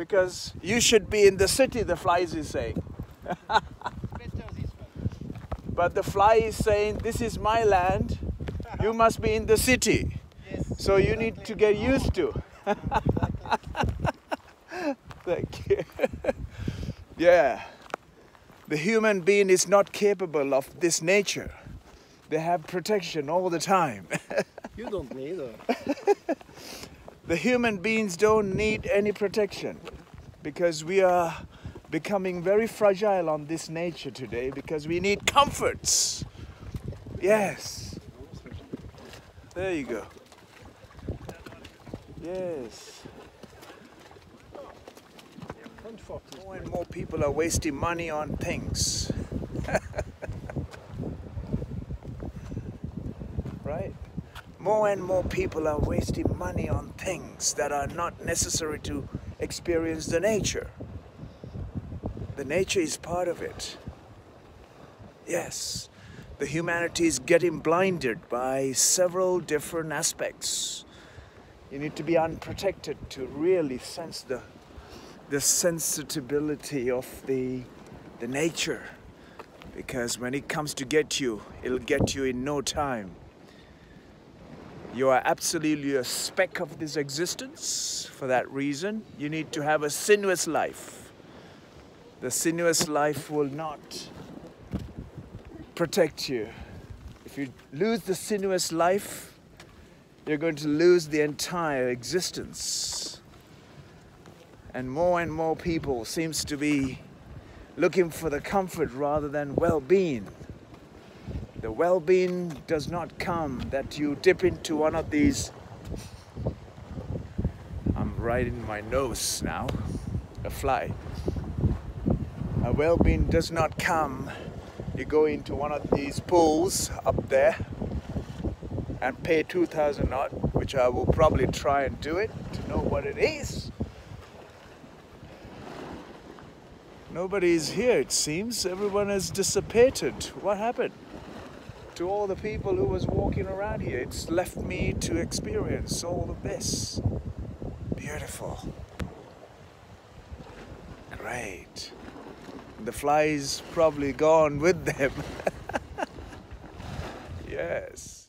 because you should be in the city, the flies is saying. But the fly is saying, this is my land, you must be in the city. Yes, so you exactly need to get used to. Thank you. Yeah. The human being is not capable of this nature. They have protection all the time. You don't need it. The human beings don't need any protection because we are becoming very fragile on this nature today because we need comforts. Yes. There you go. Yes. More and more people are wasting money on things. Right? More and more people are wasting money on things that are not necessary to experience the nature. The nature is part of it. Yes, the humanity is getting blinded by several different aspects. You need to be unprotected to really sense the sensitivity of the nature, because when it comes to get you, it'll get you in no time. You are absolutely a speck of this existence. For that reason, you need to have a sinuous life. The sinuous life will not protect you. If you lose the sinuous life, you're going to lose the entire existence. And more people seems to be looking for the comfort rather than well-being. The well-being does not come that you dip into one of these. I'm right in my nose now, a fly. A well-being does not come. You go into one of these pools up there and pay 2,000 baht, which I will probably try and do it to know what it is. Nobody is here, it seems. Everyone has dissipated. What happened to all the people who was walking around here? It's left me to experience all of this. Beautiful. Great. The flies probably gone with them. Yes.